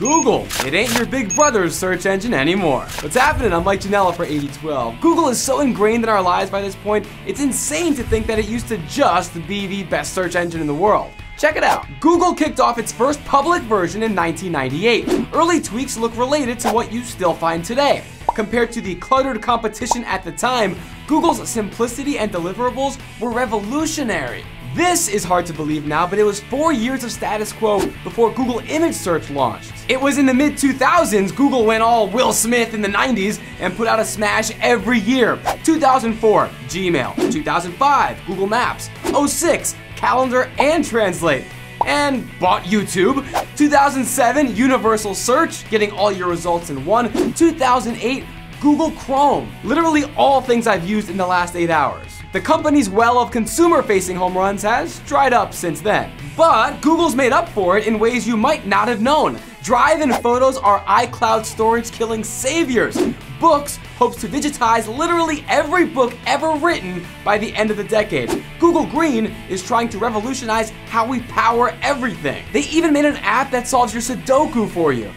Google, it ain't your big brother's search engine anymore. What's happening? I'm Mike Janella for 80Twelve. Google is so ingrained in our lives by this point, it's insane to think that it used to just be the best search engine in the world. Check it out. Google kicked off its first public version in 1998. Early tweaks look related to what you still find today. Compared to the cluttered competition at the time, Google's simplicity and deliverables were revolutionary. This is hard to believe now, but it was 4 years of status quo before Google Image Search launched. It was in the mid-2000s Google went all Will Smith in the 90s and put out a smash every year. 2004, Gmail. 2005, Google Maps. 2006, Calendar and Translate. And bought YouTube. 2007, Universal Search, getting all your results in one. 2008, Google Chrome. Literally all things I've used in the last 8 hours. The company's well of consumer-facing home runs has dried up since then. But Google's made up for it in ways you might not have known. Drive and Photos are iCloud storage-killing saviors. Books hopes to digitize literally every book ever written by the end of the decade. Google Green is trying to revolutionize how we power everything. They even made an app that solves your Sudoku for you.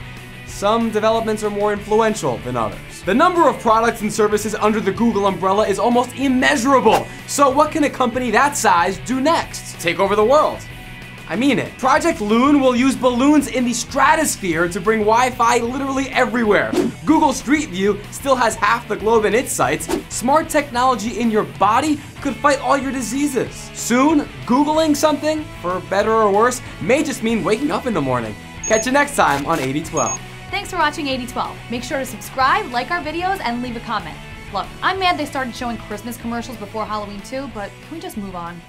Some developments are more influential than others. The number of products and services under the Google umbrella is almost immeasurable. So what can a company that size do next? Take over the world. I mean it. Project Loon will use balloons in the stratosphere to bring Wi-Fi literally everywhere. Google Street View still has half the globe in its sights. Smart technology in your body could fight all your diseases. Soon, Googling something, for better or worse, may just mean waking up in the morning. Catch you next time on 80Twelve. Thanks for watching 80Twelve. Make sure to subscribe, like our videos, and leave a comment. Look, I'm mad they started showing Christmas commercials before Halloween too, but can we just move on?